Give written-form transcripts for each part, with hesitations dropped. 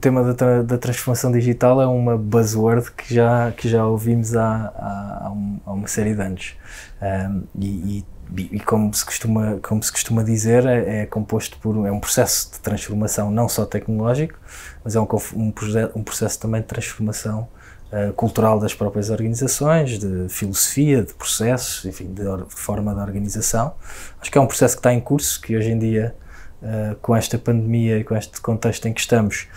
tema da transformação digital é uma buzzword que já ouvimos há uma série de anos. E como se costuma dizer, é composto por um processo de transformação não só tecnológico, mas é um processo também de transformação cultural das próprias organizações, de filosofia, de processos, enfim, de forma de organização. Acho que é um processo que está em curso, que hoje em dia, com esta pandemia e com este contexto em que estamos,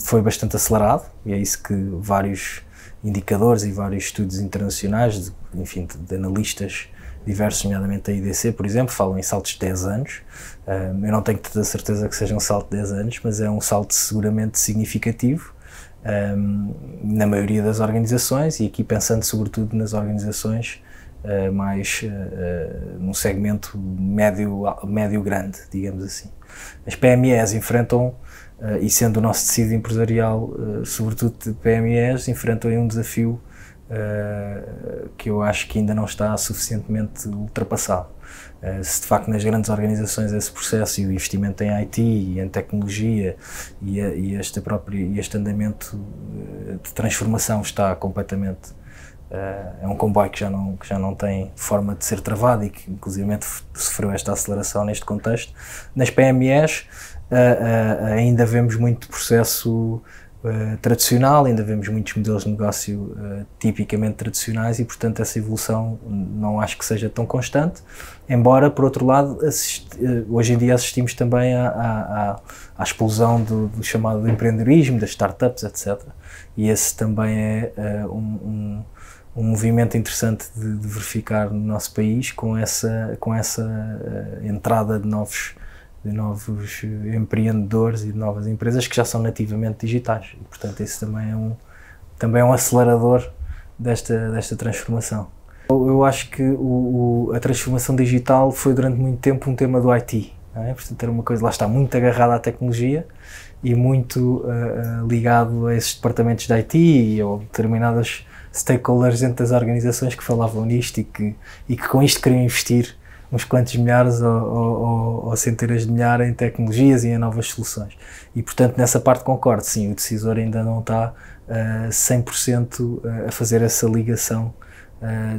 foi bastante acelerado, e é isso que vários indicadores e vários estudos internacionais, de analistas diversos, nomeadamente a IDC, por exemplo, falam em saltos de 10 anos. Eu não tenho toda a certeza que seja um salto de 10 anos, mas é um salto seguramente significativo na maioria das organizações, e aqui pensando sobretudo nas organizações num segmento médio-grande, digamos assim. As PMEs enfrentam, e sendo o nosso tecido empresarial sobretudo de PMEs, enfrentam um desafio que eu acho que ainda não está suficientemente ultrapassado. Se de facto nas grandes organizações esse processo e o investimento em IT e em tecnologia e este andamento de transformação está completamente... é um comboio que já não tem forma de ser travado e que inclusivamente sofreu esta aceleração neste contexto. Nas PMEs ainda vemos muito processo tradicional, ainda vemos muitos modelos de negócio tipicamente tradicionais, e portanto essa evolução não acho que seja tão constante, embora por outro lado hoje em dia assistimos também à explosão do chamado de empreendedorismo, das startups, etc. E esse também é um movimento interessante de verificar no nosso país, com essa entrada de novos empreendedores e de novas empresas que já são nativamente digitais. E, portanto, esse também é um acelerador desta transformação. Eu acho que a transformação digital foi durante muito tempo um tema do IT, não é? Portanto, era uma coisa, lá está, muito agarrada à tecnologia e muito ligado a esses departamentos de IT e a determinadas stakeholders dentro das organizações que falavam nisto e que com isto queriam investir uns quantos milhares ou centenas de milhares em tecnologias e em novas soluções. E, portanto, nessa parte concordo, sim, o decisor ainda não está 100% a fazer essa ligação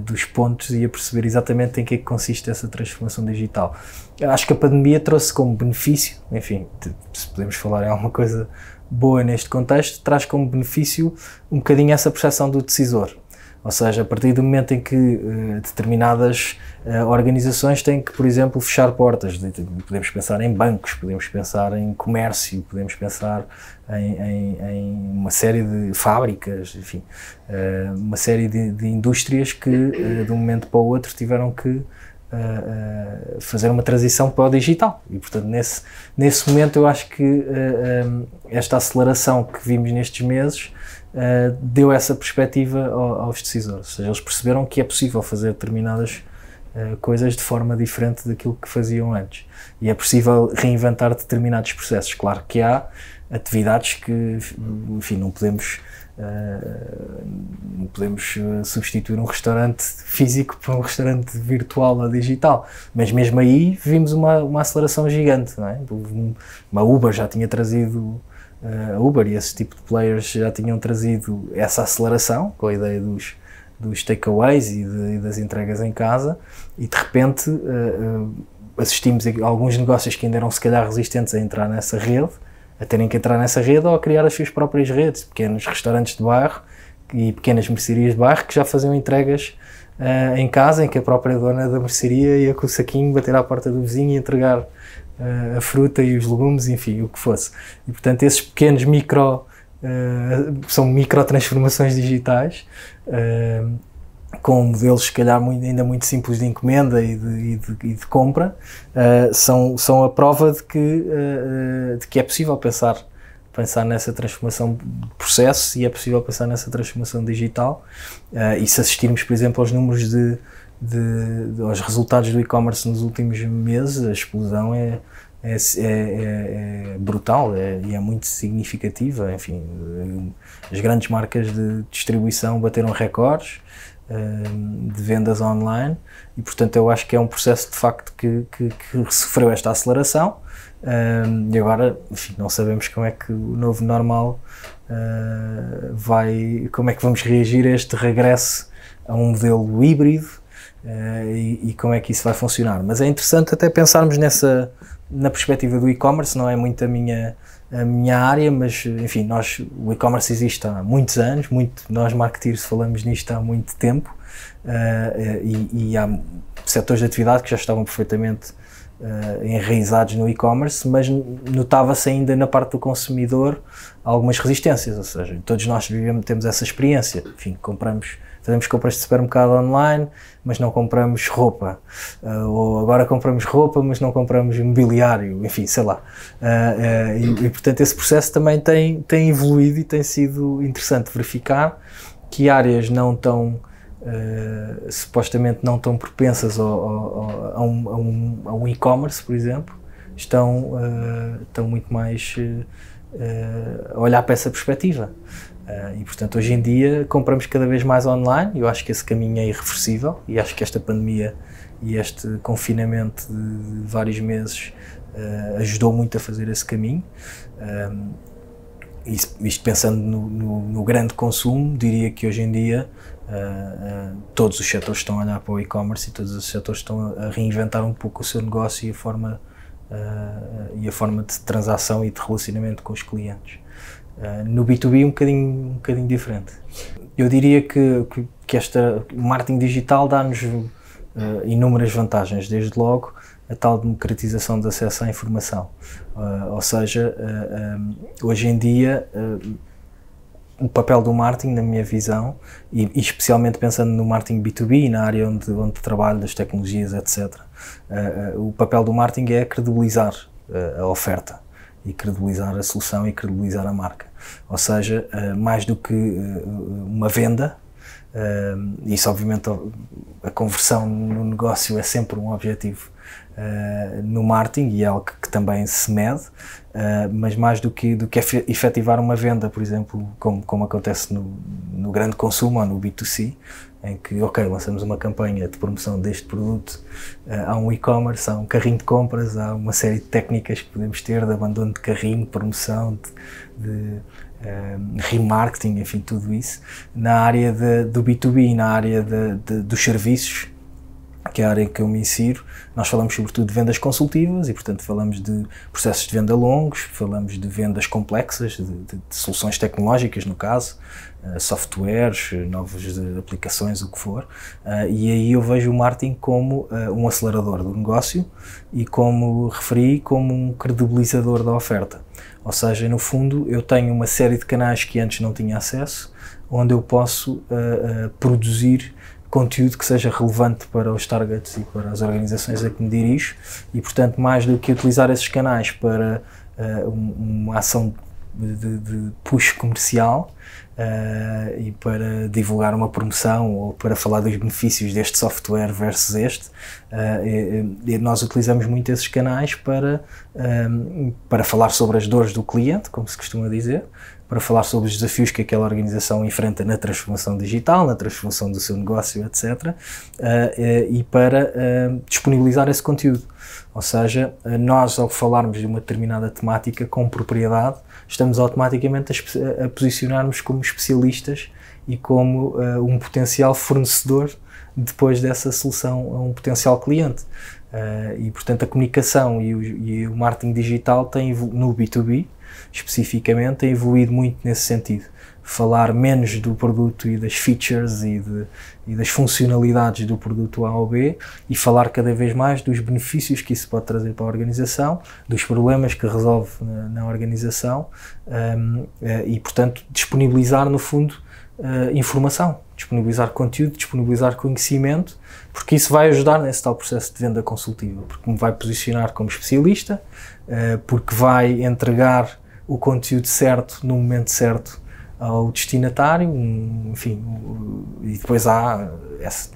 dos pontos e a perceber exatamente em que é que consiste essa transformação digital. Eu acho que a pandemia trouxe como benefício, enfim, se podemos falar em alguma coisa boa neste contexto, traz como benefício um bocadinho essa percepção do decisor. Ou seja, a partir do momento em que determinadas organizações têm que, por exemplo, fechar portas, podemos pensar em bancos, podemos pensar em comércio, podemos pensar em uma série de fábricas, enfim, uma série de indústrias que, de um momento para o outro, tiveram que fazer uma transição para o digital. E, portanto, nesse momento eu acho que esta aceleração que vimos nestes meses deu essa perspectiva aos decisores, ou seja, eles perceberam que é possível fazer determinadas coisas de forma diferente daquilo que faziam antes, e é possível reinventar determinados processos. Claro que há atividades que, enfim, não podemos substituir um restaurante físico por um restaurante virtual ou digital, mas mesmo aí vimos uma aceleração gigante, não é? Uma Uber já tinha trazido... A Uber e esse tipo de players já tinham trazido essa aceleração com a ideia dos takeaways e das entregas em casa, e de repente assistimos a alguns negócios que ainda eram se calhar resistentes a entrar nessa rede, a terem que entrar nessa rede ou a criar as suas próprias redes, pequenos restaurantes de bairro e pequenas mercearias de bairro que já faziam entregas em casa, em que a própria dona da mercearia ia com o saquinho bater à porta do vizinho e entregar a fruta e os legumes, enfim, o que fosse. E portanto esses pequenos micro transformações digitais, com modelos se calhar ainda muito simples de encomenda e de compra, são a prova de que é possível pensar nessa transformação de processo, e é possível pensar nessa transformação digital. E se assistirmos, por exemplo, aos números aos resultados do e-commerce nos últimos meses, a explosão é brutal e é muito significativa. Enfim, as grandes marcas de distribuição bateram recordes, de vendas online e, portanto, eu acho que é um processo de facto que sofreu esta aceleração e agora, enfim, não sabemos como é que o novo normal vai, como é que vamos reagir a este regresso a um modelo híbrido e como é que isso vai funcionar. Mas é interessante até pensarmos nessa, na perspectiva do e-commerce, não é muito a minha área, mas enfim, nós, o e-commerce existe há muitos anos, nós marketeers falamos nisto há muito tempo e há setores de atividade que já estavam perfeitamente enraizados no e-commerce, mas notava-se ainda na parte do consumidor algumas resistências, ou seja, todos nós vivemos, temos essa experiência, enfim, compramos, fazemos compras de supermercado online, mas não compramos roupa, ou agora compramos roupa, mas não compramos mobiliário, enfim, sei lá, e portanto esse processo também tem evoluído e tem sido interessante verificar que áreas não tão supostamente não tão propensas a um e-commerce, por exemplo, estão muito mais a olhar para essa perspectiva. E, portanto, hoje em dia compramos cada vez mais online, eu acho que esse caminho é irreversível e acho que esta pandemia e este confinamento de vários meses ajudou muito a fazer esse caminho. Isto pensando no grande consumo, diria que hoje em dia todos os setores estão a olhar para o e-commerce e todos os setores estão a reinventar um pouco o seu negócio e a forma de transação e de relacionamento com os clientes. No B2B um bocadinho diferente. Eu diria que o marketing digital dá-nos inúmeras vantagens, desde logo a tal democratização de acesso à informação, ou seja, hoje em dia o papel do marketing, na minha visão, e especialmente pensando no marketing B2B e na área onde trabalho, das tecnologias, etc., o papel do marketing é credibilizar a oferta e credibilizar a solução e credibilizar a marca, ou seja, mais do que uma venda. Isso obviamente a conversão no negócio é sempre um objetivo no marketing e é algo que também se mede, mas mais do que efetivar uma venda, por exemplo, como acontece no grande consumo ou no B2C, em que, ok, lançamos uma campanha de promoção deste produto, há um e-commerce, há um carrinho de compras, há uma série de técnicas que podemos ter de abandono de carrinho, promoção, de remarketing, enfim, tudo isso. Na área do B2B, na área dos serviços, que é a área em que eu me insiro, nós falamos sobretudo de vendas consultivas e, portanto, falamos de processos de venda longos, falamos de vendas complexas, de soluções tecnológicas, no caso, softwares, novas aplicações, o que for, e aí eu vejo o marketing como um acelerador do negócio e, como referi, como um credibilizador da oferta. Ou seja, no fundo, eu tenho uma série de canais que antes não tinha acesso, onde eu posso produzir conteúdo que seja relevante para os targets e para as organizações a que me dirijo e, portanto, mais do que utilizar esses canais para uma ação de push comercial e para divulgar uma promoção ou para falar dos benefícios deste software versus este, nós utilizamos muito esses canais para falar sobre as dores do cliente, como se costuma dizer, para falar sobre os desafios que aquela organização enfrenta na transformação digital, na transformação do seu negócio, etc., e para disponibilizar esse conteúdo. Ou seja, nós, ao falarmos de uma determinada temática com propriedade, estamos automaticamente a posicionarmos como especialistas e como um potencial fornecedor depois dessa solução a um potencial cliente. E, portanto, a comunicação e o marketing digital têm, no B2B, especificamente, tem evoluído muito nesse sentido. Falar menos do produto e das features e das funcionalidades do produto A ou B e falar cada vez mais dos benefícios que isso pode trazer para a organização, dos problemas que resolve na organização e, portanto, disponibilizar, no fundo, informação, disponibilizar conteúdo, disponibilizar conhecimento, porque isso vai ajudar nesse tal processo de venda consultiva, porque me vai posicionar como especialista, porque vai entregar o conteúdo certo, no momento certo, ao destinatário, enfim, e depois há essa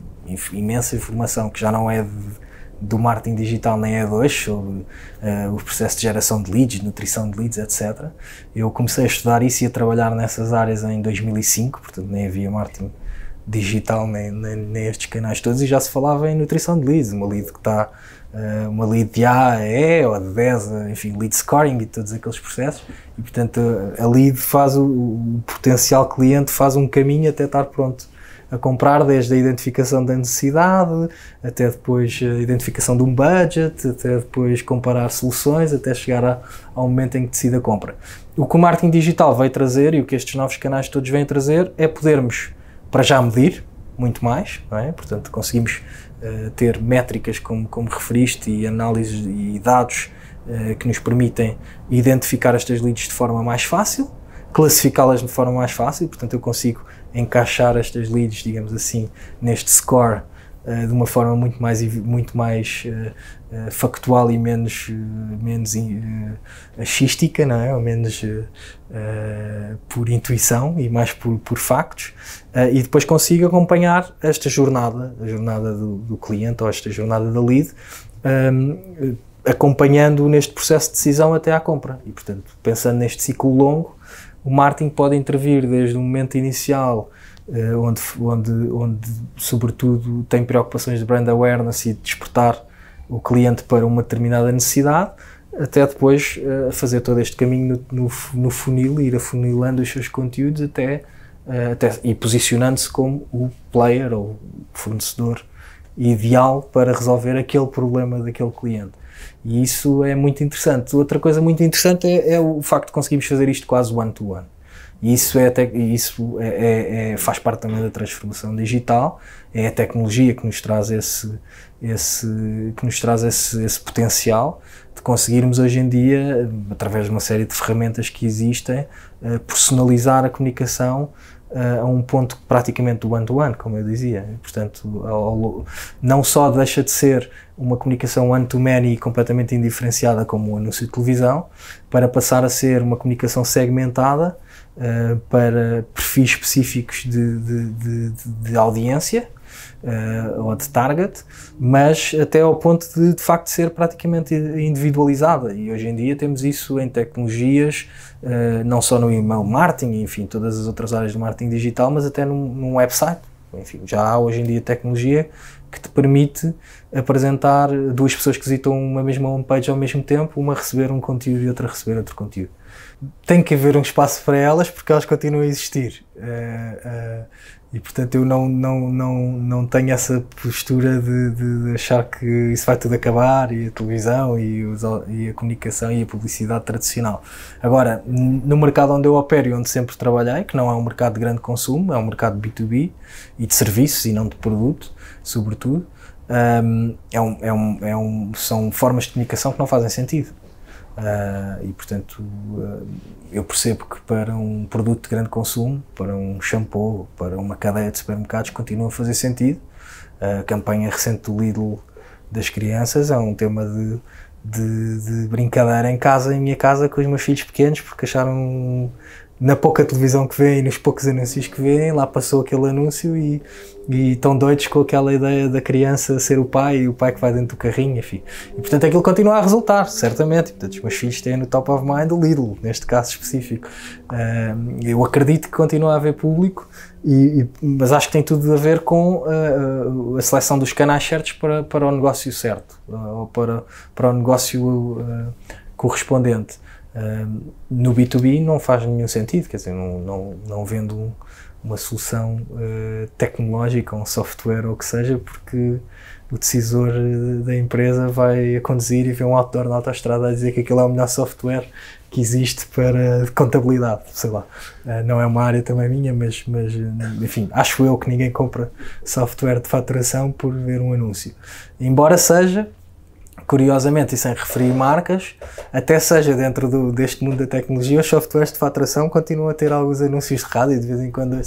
imensa informação que já não é do marketing digital nem é de hoje, sobre o processo de geração de leads, nutrição de leads, etc. Eu comecei a estudar isso e a trabalhar nessas áreas em 2005, portanto nem havia marketing digital nestes canais todos, e já se falava em nutrição de leads, uma lead que está, uma lead de A a E ou de 10, enfim, lead scoring e todos aqueles processos, e portanto a lead faz, o potencial cliente faz um caminho até estar pronto a comprar, desde a identificação da necessidade, até depois a identificação de um budget, até depois comparar soluções, até chegar ao momento em que decide a compra. O que o marketing digital vai trazer, e o que estes novos canais todos vêm trazer, é podermos para já medir muito mais, não é? Portanto, conseguimos ter métricas como referiste, e análises e dados que nos permitem identificar estas leads de forma mais fácil, classificá-las de forma mais fácil. Portanto, eu consigo encaixar estas leads, digamos assim, neste score de uma forma muito mais factual e menos achistica, não é? Ou menos por intuição e mais por factos, e depois consigo acompanhar esta jornada, a jornada do cliente, ou esta jornada da lead, acompanhando neste processo de decisão até à compra. E portanto, pensando neste ciclo longo, o marketing pode intervir desde o momento inicial, onde sobretudo tem preocupações de brand awareness e de despertar o cliente para uma determinada necessidade, até depois fazer todo este caminho no funil, ir afunilando os seus conteúdos até e posicionando-se como o player ou fornecedor ideal para resolver aquele problema daquele cliente. E isso é muito interessante. Outra coisa muito interessante é o facto de conseguirmos fazer isto quase one-to-one. E isso faz parte também da transformação digital, é a tecnologia que nos traz esse potencial de conseguirmos hoje em dia, através de uma série de ferramentas que existem, personalizar a comunicação a um ponto praticamente do one-to-one, como eu dizia. Portanto, não só deixa de ser uma comunicação one-to-many completamente indiferenciada como um anúncio de televisão, para passar a ser uma comunicação segmentada para perfis específicos de audiência ou de target, mas até ao ponto de facto ser praticamente individualizada. E hoje em dia temos isso em tecnologias, não só no email marketing, enfim, todas as outras áreas do marketing digital, mas até num website. Enfim, já há hoje em dia tecnologia que te permite apresentar duas pessoas que visitam uma mesma homepage ao mesmo tempo, uma receber um conteúdo e outra receber outro conteúdo. Tem que haver um espaço para elas, porque elas continuam a existir, e portanto eu não tenho essa postura de achar que isso vai tudo acabar, e a televisão e a comunicação e a publicidade tradicional. Agora, no mercado onde eu opero e onde sempre trabalhei, que não é um mercado de grande consumo, é um mercado B2B e de serviços e não de produto, sobretudo, são formas de comunicação que não fazem sentido. E portanto eu percebo que para um produto de grande consumo, para um shampoo, para uma cadeia de supermercados, continua a fazer sentido. A campanha recente do Lidl das crianças é um tema de brincadeira em casa, em minha casa, com os meus filhos pequenos, porque acharam, na pouca televisão que vêem e nos poucos anúncios que vêem, lá passou aquele anúncio, e estão doidos com aquela ideia da criança ser o pai, e o pai que vai dentro do carrinho, enfim. E portanto aquilo continua a resultar, certamente. E, portanto, os meus filhos têm no top of mind o Lidl, neste caso específico. Eu acredito que continua a haver público, mas acho que tem tudo a ver com a seleção dos canais certos para o negócio certo, ou para o negócio correspondente. No B2B não faz nenhum sentido, quer dizer, não vendo uma solução tecnológica, um software ou o que seja, porque o decisor da empresa vai a conduzir e vê um outdoor na autoestrada a dizer que aquilo é o melhor software que existe para contabilidade, sei lá. Não é uma área também minha, mas enfim, acho eu que ninguém compra software de faturação por ver um anúncio, embora seja, curiosamente, e sem referir marcas, até seja dentro deste mundo da tecnologia, os softwares de faturação continuam a ter alguns anúncios de rádio, de vez em quando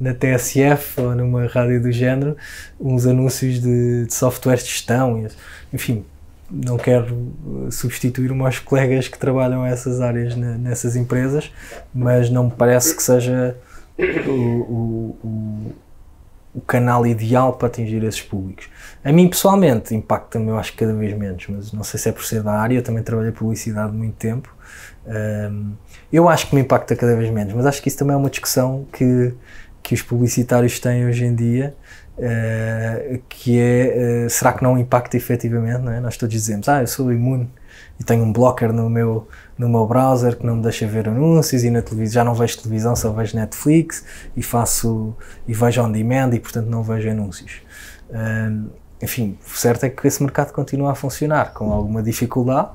na TSF ou numa rádio do género, uns anúncios de softwares de gestão, enfim. Não quero substituir meus colegas que trabalham essas áreas nessas empresas, mas não me parece que seja o canal ideal para atingir esses públicos. A mim pessoalmente impacta-me, eu acho, cada vez menos, mas não sei se é por ser da área, eu também trabalhei publicidade muito tempo, eu acho que me impacta cada vez menos, mas acho que isso também é uma discussão que que os publicitários têm hoje em dia, que é, será que não impacta efetivamente, não é? Nós todos dizemos, eu sou imune e tenho um blocker no meu browser que não me deixa ver anúncios, e na televisão já não vejo televisão, só vejo Netflix e vejo on demand e portanto não vejo anúncios. Enfim, o certo é que esse mercado continua a funcionar com alguma dificuldade,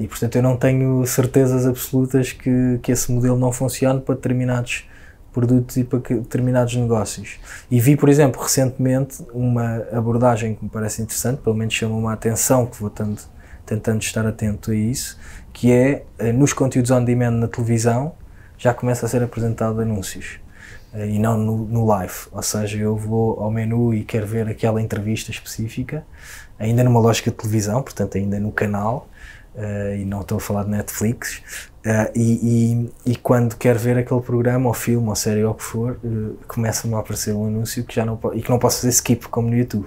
e portanto eu não tenho certezas absolutas que esse modelo não funcione para determinados produtos e para determinados negócios. E vi, por exemplo, recentemente uma abordagem que me parece interessante, pelo menos chamou-me a atenção, que vou tentando estar atento a isso, que é, nos conteúdos on-demand na televisão, já começa a ser apresentado anúncios, e não no live. Ou seja, eu vou ao menu e quero ver aquela entrevista específica, ainda numa lógica de televisão, portanto ainda no canal, e não estou a falar de Netflix, e quando quero ver aquele programa, ou filme, ou série, ou o que for, começa-me a aparecer um anúncio que não posso fazer skip, como no YouTube.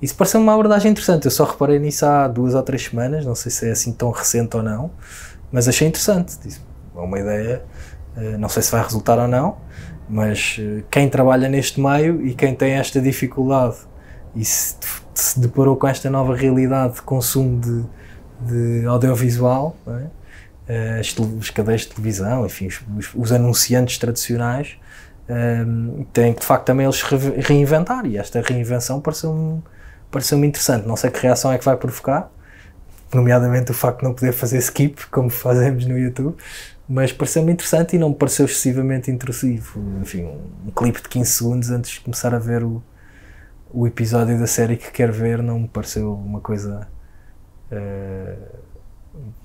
Isso pareceu-me uma abordagem interessante. Eu só reparei nisso há 2 ou 3 semanas, não sei se é assim tão recente ou não, mas achei interessante. É uma ideia, não sei se vai resultar ou não, mas quem trabalha neste meio e quem tem esta dificuldade e se deparou com esta nova realidade de consumo de audiovisual, não é? As cadeias de televisão, enfim, os anunciantes tradicionais, têm que de facto também eles reinventar, e esta reinvenção pareceu-me interessante. Não sei que reação é que vai provocar, nomeadamente o facto de não poder fazer skip, como fazemos no YouTube, mas pareceu-me interessante e não me pareceu excessivamente intrusivo. Enfim, um clipe de 15 segundos antes de começar a ver o episódio da série que quero ver não me pareceu uma coisa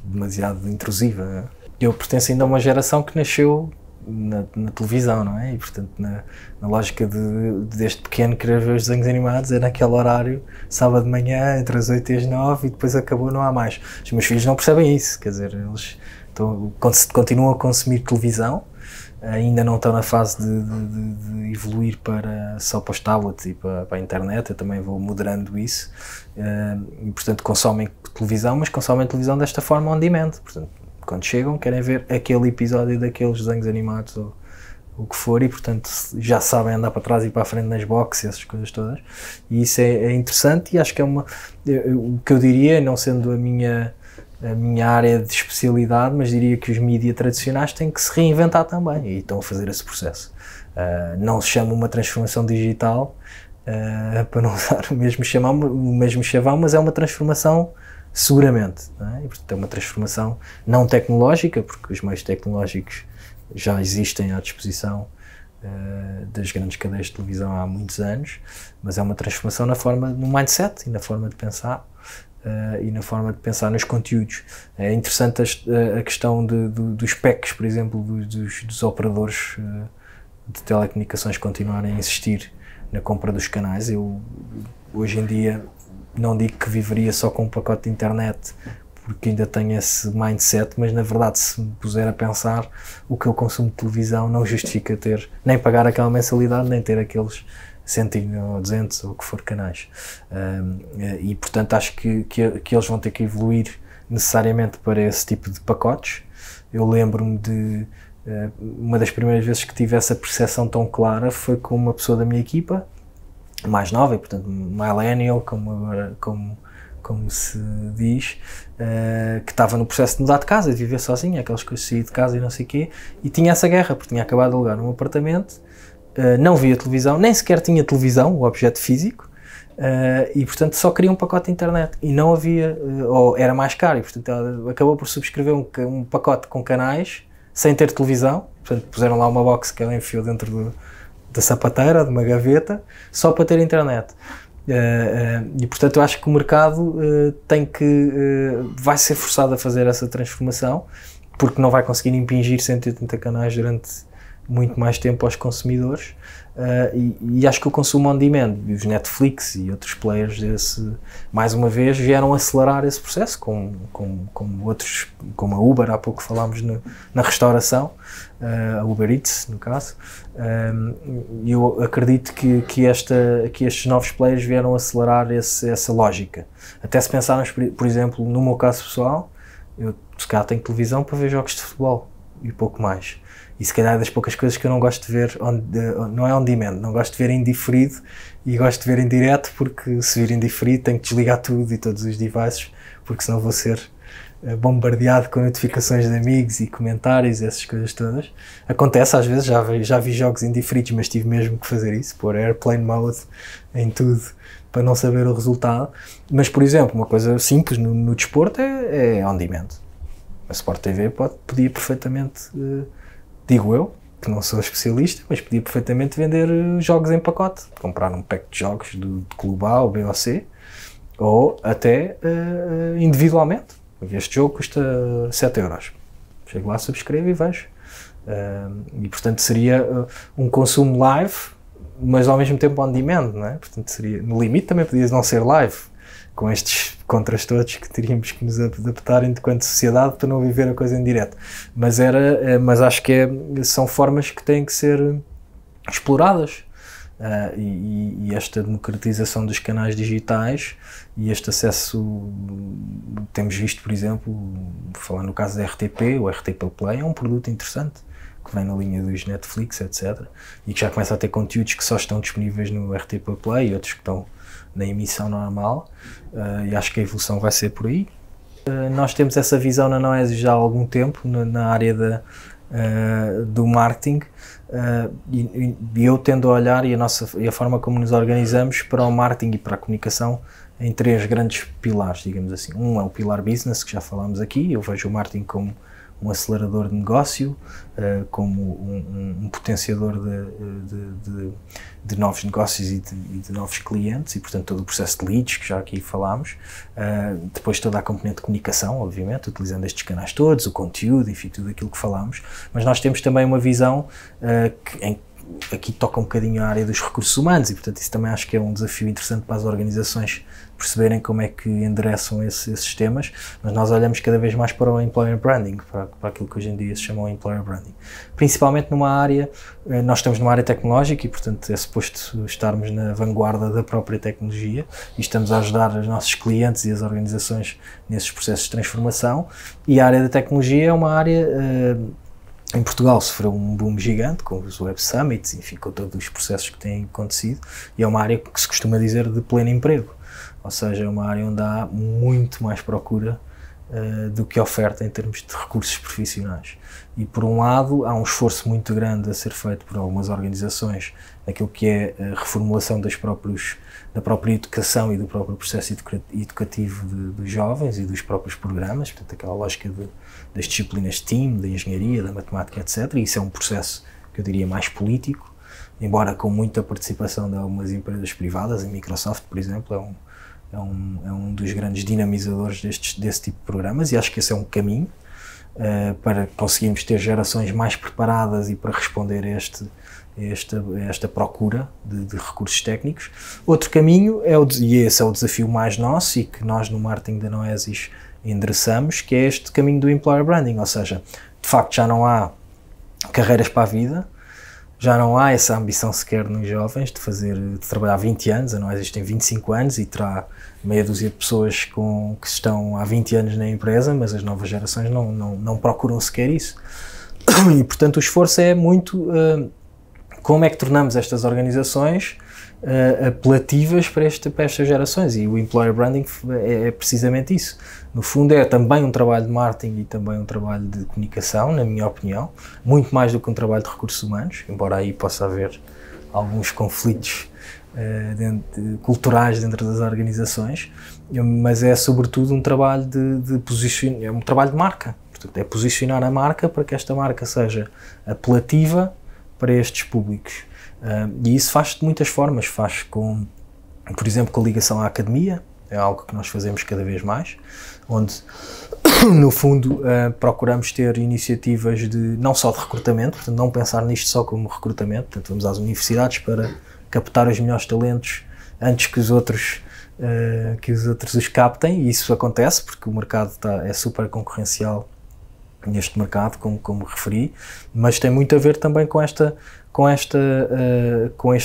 demasiado intrusiva. Eu pertenço ainda a uma geração que nasceu na televisão, não é? E portanto na lógica deste pequeno querer ver os desenhos animados é naquele horário, sábado de manhã, entre as 8 e as 9, e depois acabou, não há mais. Os meus filhos não percebem isso, quer dizer, eles continuam a consumir televisão, ainda não estão na fase de evoluir só para os tablets e para a internet. Eu também vou moderando isso, e portanto consomem televisão, mas consomem televisão desta forma on demand. Portanto, quando chegam, querem ver aquele episódio daqueles desenhos animados ou o que for, e portanto já sabem andar para trás e para a frente nas boxes, essas coisas todas, e isso é interessante. E acho que é o que eu diria, não sendo a minha área de especialidade, mas diria que os mídias tradicionais têm que se reinventar também, e estão a fazer esse processo. Não se chama uma transformação digital, para não usar o mesmo chavão, mas é uma transformação seguramente, não é? E, portanto, é uma transformação não tecnológica, porque os meios tecnológicos já existem à disposição das grandes cadeias de televisão há muitos anos, mas é uma transformação no mindset e na forma de pensar, e na forma de pensar nos conteúdos. É interessante a questão dos PECs, por exemplo, dos operadores de telecomunicações continuarem a insistir na compra dos canais. Eu hoje em dia não digo que viveria só com um pacote de internet, porque ainda tenho esse mindset, mas na verdade, se me puser a pensar, o que eu consumo de televisão não justifica nem pagar aquela mensalidade, nem ter aqueles 100 ou 200 ou o que for canais. E portanto acho que eles vão ter que evoluir necessariamente para esse tipo de pacotes. Eu lembro-me de uma das primeiras vezes que tive essa percepção tão clara foi com uma pessoa da minha equipa, mais nova, e portanto millennial, como se diz, que estava no processo de mudar de casa, de viver sozinha, aquelas coisas de sair de casa e não sei o quê, e tinha essa guerra, porque tinha acabado de alugar um apartamento, não via televisão, nem sequer tinha televisão, o objeto físico, e portanto só queria um pacote de internet, e não havia, ou era mais caro, e portanto ela acabou por subscrever um pacote com canais, sem ter televisão. Portanto puseram lá uma box que ela enfiou dentro da sapateira, de uma gaveta, só para ter internet. E portanto eu acho que o mercado vai ser forçado a fazer essa transformação, porque não vai conseguir impingir 180 canais durante muito mais tempo aos consumidores. E acho que o consumo on demand, os Netflix e outros players mais uma vez, vieram acelerar esse processo, como a Uber, há pouco falámos na restauração, a Uber Eats, no caso. Eu acredito que estes novos players vieram acelerar essa lógica. Até se pensarmos, por exemplo, no meu caso pessoal, eu se calhar tenho televisão para ver jogos de futebol e pouco mais. E se calhar é das poucas coisas que eu não gosto de ver, não é on demand, não gosto de ver em diferido e gosto de ver em direto, porque se vir em diferido tenho que desligar tudo e todos os devices, porque senão vou ser bombardeado com notificações de amigos e comentários e essas coisas todas. Acontece às vezes, já vi jogos indiferidos, mas tive mesmo que fazer isso, pôr airplane mode em tudo para não saber o resultado. Mas, por exemplo, uma coisa simples no desporto é on demand. A Sport TV podia perfeitamente, digo eu, que não sou especialista, mas podia perfeitamente vender jogos em pacote, comprar um pack de jogos do Clube A ou B ou C, ou até individualmente. Este jogo custa 7€. Chego lá, subscrevo e vejo. E portanto seria um consumo live, mas ao mesmo tempo on demand, não é? Portanto seria, no limite também podia não ser live, com estes contras todos que teríamos que nos adaptar enquanto sociedade para não viver a coisa em direto. Mas acho que são formas que têm que ser exploradas. E esta democratização dos canais digitais e este acesso, temos visto, por exemplo, falando no caso da RTP, o RTP Play é um produto interessante que vem na linha dos Netflix, etc. E que já começa a ter conteúdos que só estão disponíveis no RTP Play e outros que estão na emissão normal, e acho que a evolução vai ser por aí. Nós temos essa visão na Noésia já há algum tempo, na área do marketing, e eu tendo a olhar e a forma como nos organizamos para o marketing e para a comunicação em três grandes pilares, digamos assim. Um é o pilar business, que já falámos aqui. Eu vejo o marketing como um acelerador de negócio, como um potenciador de novos negócios e de novos clientes, e portanto todo o processo de leads que já aqui falámos, depois toda a componente de comunicação, obviamente, utilizando estes canais todos, o conteúdo, enfim, tudo aquilo que falámos. Mas nós temos também uma visão aqui toca um bocadinho a área dos recursos humanos, e portanto isso também acho que é um desafio interessante para as organizações perceberem como é que endereçam esses temas. Mas nós olhamos cada vez mais para o employer branding, para aquilo que hoje em dia se chama o employer branding. Principalmente numa área, nós estamos numa área tecnológica e portanto é suposto estarmos na vanguarda da própria tecnologia e estamos a ajudar os nossos clientes e as organizações nesses processos de transformação. E a área da tecnologia é uma área, em Portugal sofreu um boom gigante com os Web Summits, enfim, com todos os processos que têm acontecido, e é uma área que se costuma dizer de pleno emprego, ou seja, é uma área onde há muito mais procura do que oferta em termos de recursos profissionais. E por um lado há um esforço muito grande a ser feito por algumas organizações naquilo que é a reformulação da própria educação e do próprio processo educativo dos jovens e dos próprios programas, portanto aquela lógica das disciplinas STEM, da engenharia, da matemática, etc. E isso é um processo que eu diria mais político, embora com muita participação de algumas empresas privadas. A Microsoft, por exemplo, é um dos grandes dinamizadores desse tipo de programas, e acho que esse é um caminho para conseguirmos ter gerações mais preparadas e para responder a esta procura de recursos técnicos. Outro caminho, e esse é o desafio mais nosso e que nós no marketing da Noésis endereçamos, que é este caminho do employer branding, ou seja, de facto já não há carreiras para a vida, já não há essa ambição sequer nos jovens de trabalhar 20 anos, a Noésis tem 25 anos e terá meia dúzia de pessoas que estão há 20 anos na empresa, mas as novas gerações não procuram sequer isso. E portanto o esforço é muito como é que tornamos estas organizações apelativas para estas gerações, e o employer branding é precisamente isso. No fundo é também um trabalho de marketing e também um trabalho de comunicação, na minha opinião, muito mais do que um trabalho de recursos humanos, embora aí possa haver alguns conflitos culturais dentro das organizações, mas é sobretudo um trabalho é um trabalho de marca. Portanto, é posicionar a marca para que esta marca seja apelativa para estes públicos. E isso faz-se de muitas formas, faz por exemplo, com a ligação à academia, é algo que nós fazemos cada vez mais, onde no fundo procuramos ter iniciativas não só de recrutamento, portanto não pensar nisto só como recrutamento, portanto vamos às universidades para captar os melhores talentos antes que os outros os captem, e isso acontece porque o mercado é super concorrencial neste mercado, como referi, mas tem muito a ver também com este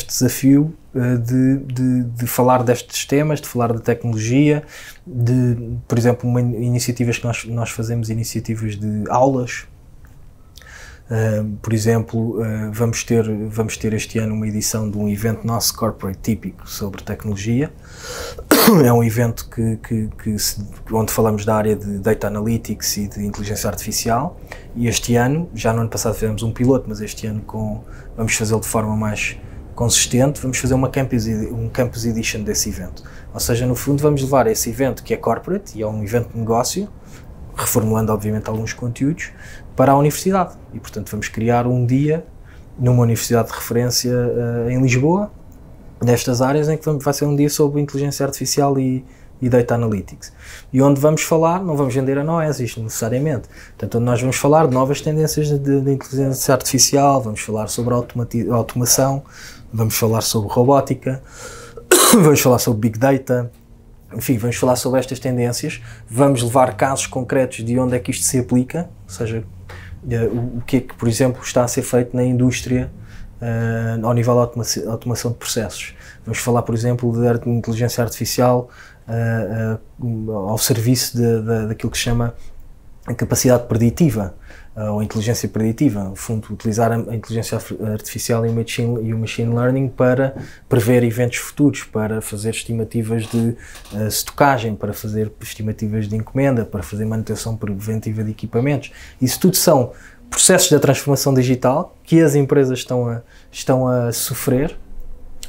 desafio de falar destes temas, de falar da tecnologia, por exemplo, iniciativas que nós fazemos, iniciativas de aulas, Por exemplo, vamos ter este ano uma edição de um evento nosso corporate típico sobre tecnologia. É um evento onde falamos da área de Data Analytics e de Inteligência Artificial, e este ano, já no ano passado fizemos um piloto, mas este ano vamos fazê-lo de forma mais consistente, vamos fazer um campus edition desse evento. Ou seja, no fundo vamos levar esse evento que é corporate e é um evento de negócio, reformulando obviamente alguns conteúdos, para a universidade. E portanto vamos criar um dia numa universidade de referência em Lisboa, destas áreas, em que vai ser um dia sobre inteligência artificial e Data Analytics. E onde vamos falar, não vamos vender a Noésia isto necessariamente, portanto onde nós vamos falar de novas tendências de inteligência artificial, vamos falar sobre automação, vamos falar sobre robótica, vamos falar sobre Big Data, enfim, vamos falar sobre estas tendências, vamos levar casos concretos de onde é que isto se aplica, ou seja, o que é que, por exemplo, está a ser feito na indústria ao nível da automação de processos. Vamos falar, por exemplo, de inteligência artificial ao serviço daquilo que se chama a capacidade preditiva, ou inteligência preditiva, no fundo utilizar a inteligência artificial e o machine learning para prever eventos futuros, para fazer estimativas de estocagem, para fazer estimativas de encomenda, para fazer manutenção preventiva de equipamentos. Isso tudo são processos da transformação digital que as empresas estão a sofrer,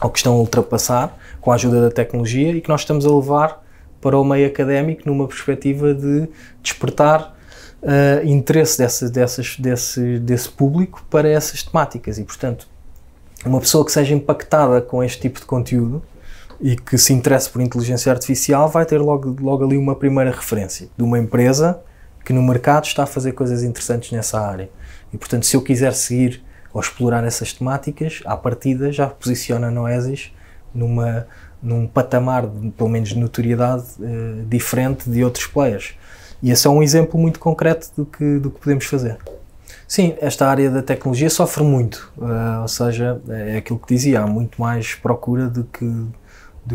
ou que estão a ultrapassar com a ajuda da tecnologia, e que nós estamos a levar para o meio académico numa perspectiva de despertar interesse desse público para essas temáticas. E portanto, uma pessoa que seja impactada com este tipo de conteúdo e que se interesse por inteligência artificial vai ter logo ali uma primeira referência de uma empresa que no mercado está a fazer coisas interessantes nessa área. E portanto, se eu quiser seguir ou explorar essas temáticas, à partida já posiciona a Noésia num patamar, pelo menos de notoriedade, diferente de outros players. E esse é um exemplo muito concreto do que podemos fazer. Sim, esta área da tecnologia sofre muito, ou seja, é aquilo que dizia, há muito mais procura do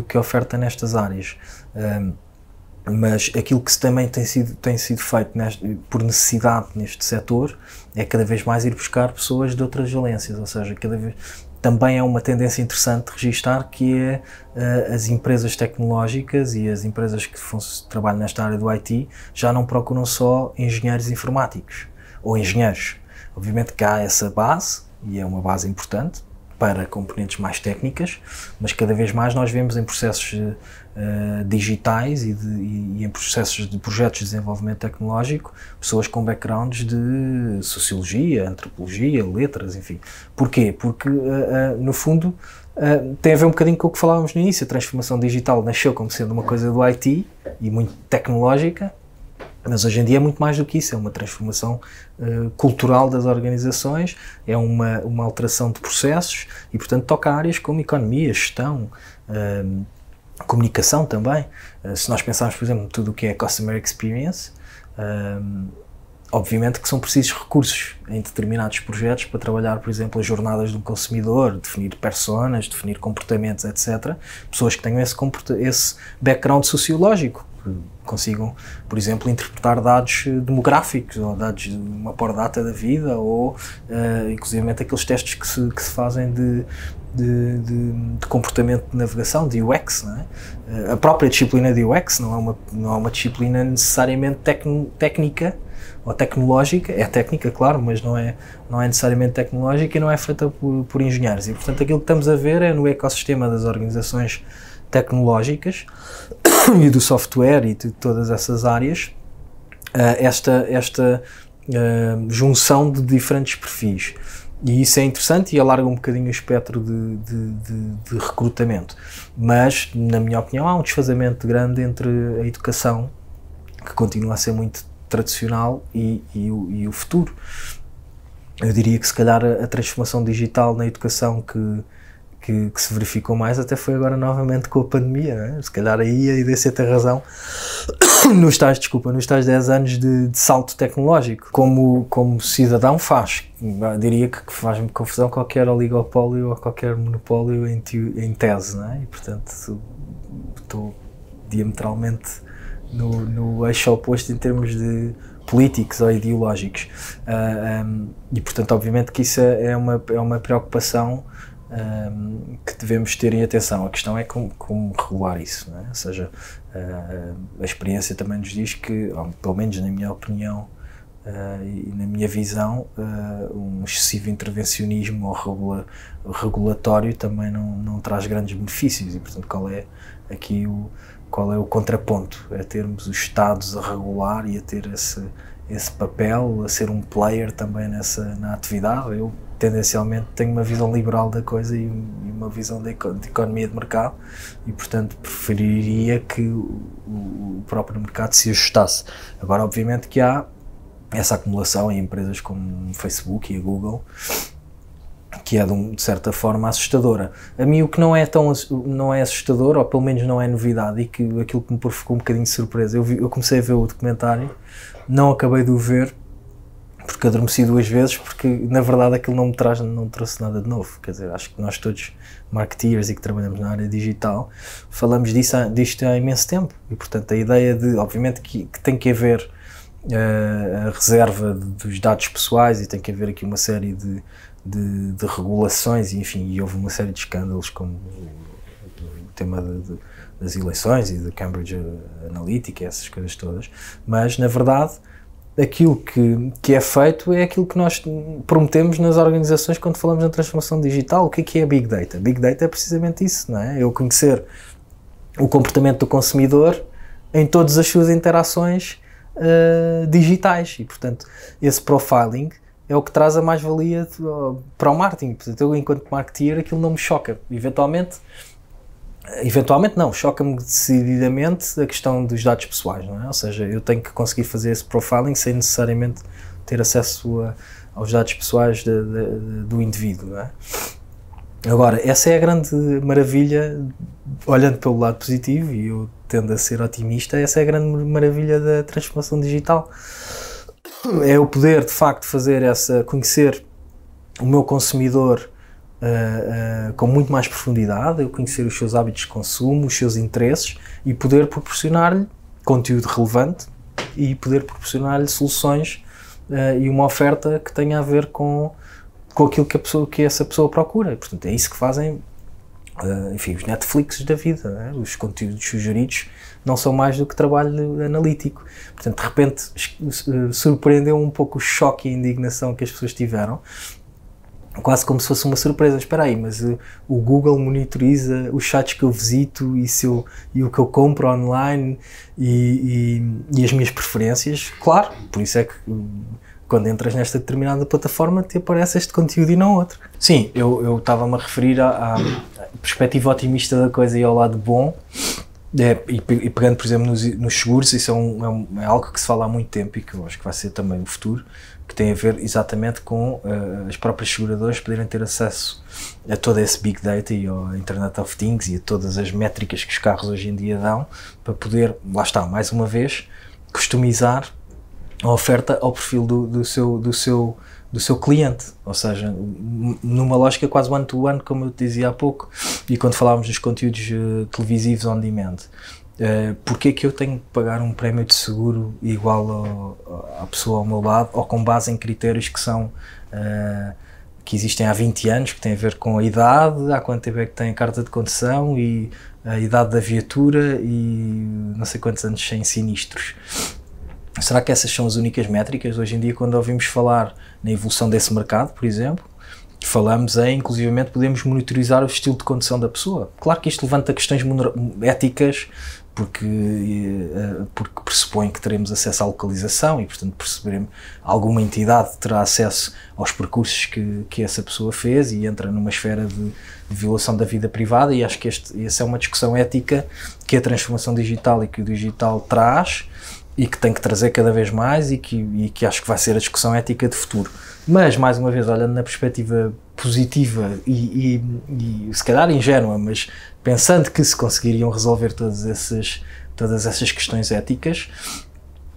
que oferta nestas áreas. Mas aquilo que também tem sido feito por necessidade neste setor é cada vez mais ir buscar pessoas de outras valências, ou seja, cada vez... Também é uma tendência interessante de registar, que é as empresas tecnológicas e as empresas que trabalham nesta área do IT já não procuram só engenheiros informáticos ou engenheiros. Obviamente que há essa base, e é uma base importante para componentes mais técnicas, mas cada vez mais nós vemos em processos digitais e em processos de projetos de desenvolvimento tecnológico pessoas com backgrounds de sociologia, antropologia, letras, enfim. Porquê? Porque, no fundo, tem a ver um bocadinho com o que falávamos no início. A transformação digital nasceu como sendo uma coisa do IT e muito tecnológica, mas hoje em dia é muito mais do que isso, é uma transformação cultural das organizações, é uma alteração de processos e, portanto, toca áreas como economia, gestão, comunicação também. Se nós pensarmos, por exemplo, tudo o que é customer experience, obviamente que são precisos recursos em determinados projetos para trabalhar, por exemplo, as jornadas do consumidor, definir personas, definir comportamentos, etc. Pessoas que tenham esse background sociológico, que consigam, por exemplo, interpretar dados demográficos ou dados de uma pordata da vida, ou inclusive aqueles testes que se fazem de comportamento de navegação, de UX, não é? A própria disciplina de UX não é uma disciplina necessariamente técnica ou tecnológica, é técnica, claro, mas não é necessariamente tecnológica e não é feita por engenheiros. E portanto aquilo que estamos a ver é no ecossistema das organizações tecnológicas e do software e de todas essas áreas, esta junção de diferentes perfis. E isso é interessante e alarga um bocadinho o espectro de recrutamento. Mas, na minha opinião, há um desfazamento grande entre a educação, que continua a ser muito tradicional, e o futuro. Eu diria que, se calhar, a transformação digital na educação que se verificou mais até foi agora novamente com a pandemia, não é? Se calhar aí a IDC tem razão nos tais 10 anos de salto tecnológico. Como cidadão faz, diria que faz-me confusão qualquer oligopólio ou qualquer monopólio em tese, não é? E portanto estou diametralmente no eixo oposto em termos de políticos ou ideológicos. E, portanto, obviamente que isso é uma preocupação que devemos ter em atenção. A questão é como regular isso, não é? Ou seja, a experiência também nos diz que, ou, pelo menos na minha opinião e na minha visão, um excessivo intervencionismo ou regulatório também não traz grandes benefícios e, portanto, qual é aqui qual é o contraponto? É termos os Estados a regular e a ter esse papel, a ser um player também na atividade. Eu, tendencialmente, tenho uma visão liberal da coisa e uma visão de economia de mercado e, portanto, preferiria que o próprio mercado se ajustasse. Agora, obviamente que há essa acumulação em empresas como o Facebook e a Google, que é de certa forma assustadora. A mim o que não é assustador, ou pelo menos não é novidade, e que aquilo que me provocou um bocadinho de surpresa, eu comecei a ver o documentário, não acabei de o ver, porque adormeci duas vezes, porque na verdade aquilo não trouxe nada de novo. Quer dizer, acho que nós todos, marketeers e que trabalhamos na área digital, falamos disto há imenso tempo, e portanto a ideia de, obviamente que tem que haver a reserva dos dados pessoais e tem que haver aqui uma série de regulações, enfim, e houve uma série de escândalos como o tema das eleições e da Cambridge Analytica, essas coisas todas, mas na verdade aquilo que é feito é aquilo que nós prometemos nas organizações quando falamos na transformação digital. O que é Big Data? Big Data é precisamente isso, não é? Eu conhecer o comportamento do consumidor em todas as suas interações digitais e, portanto, esse profiling é o que traz a mais-valia para o marketing. Portanto, eu, enquanto marketeer, aquilo não me choca. Eventualmente não, choca-me decididamente a questão dos dados pessoais, não é? Ou seja, eu tenho que conseguir fazer esse profiling sem necessariamente ter acesso aos dados pessoais do indivíduo, não é? Agora, essa é a grande maravilha, olhando pelo lado positivo, e eu tendo a ser otimista, essa é a grande maravilha da transformação digital. É o poder, de facto, fazer conhecer o meu consumidor com muito mais profundidade, eu conhecer os seus hábitos de consumo, os seus interesses, e poder proporcionar-lhe conteúdo relevante e poder proporcionar-lhe soluções e uma oferta que tenha a ver com aquilo que essa pessoa procura. Portanto, é isso que fazem, enfim, os Netflix da vida, né? Os conteúdos sugeridos não são mais do que trabalho analítico. Portanto, de repente surpreendeu um pouco o choque e a indignação que as pessoas tiveram, quase como se fosse uma surpresa. Espera aí, mas o Google monitoriza os sites que eu visito e o que eu compro online e as minhas preferências. Claro, por isso é que quando entras nesta determinada plataforma te aparece este conteúdo e não outro. Sim, eu estava-me a referir à perspectiva otimista da coisa e ao lado bom, e pegando, por exemplo, nos seguros, isso é algo que se fala há muito tempo e que eu acho que vai ser também o futuro, que tem a ver exatamente com as próprias seguradoras poderem ter acesso a todo esse Big Data e ao Internet of Things e a todas as métricas que os carros hoje em dia dão, para poder, lá está, mais uma vez, customizar a oferta ao perfil do seu cliente, ou seja, numa lógica quase one-to-one, como eu te dizia há pouco, e quando falávamos dos conteúdos televisivos on demand. Porquê é que eu tenho que pagar um prémio de seguro igual à pessoa ao meu lado, ou com base em critérios que são que existem há 20 anos, que têm a ver com a idade, há quanto tempo é que tem a carta de condução e a idade da viatura e não sei quantos anos sem sinistros? Será que essas são as únicas métricas? Hoje em dia, quando ouvimos falar na evolução desse mercado, por exemplo, falamos em, inclusivamente, podemos monitorizar o estilo de condução da pessoa. Claro que isto levanta questões éticas, porque pressupõe que teremos acesso à localização e, portanto, perceberemos, alguma entidade terá acesso aos percursos que essa pessoa fez e entra numa esfera de violação da vida privada, e acho que essa é uma discussão ética que a transformação digital e que o digital traz, e que tem que trazer cada vez mais, e que acho que vai ser a discussão ética de futuro. Mas, mais uma vez, olhando na perspectiva positiva e se calhar ingênua, mas pensando que se conseguiriam resolver todas essas questões éticas,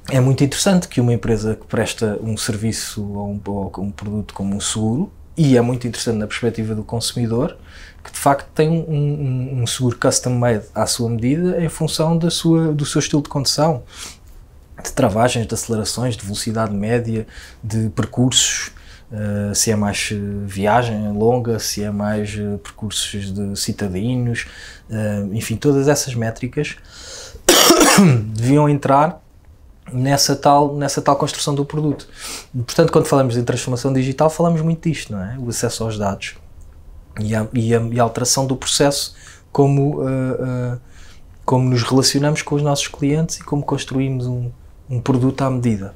é muito interessante que uma empresa que presta um serviço ou um produto como um seguro, e é muito interessante na perspectiva do consumidor, que de facto tem um seguro custom-made à sua medida, em função do seu estilo de condução, de travagens, de acelerações, de velocidade média, de percursos, se é mais viagem longa, se é mais percursos de citadinos, enfim, todas essas métricas deviam entrar nessa tal construção do produto. Portanto, quando falamos de transformação digital, falamos muito disto, não é? O acesso aos dados e a alteração do processo como nos relacionamos com os nossos clientes e como construímos um produto à medida.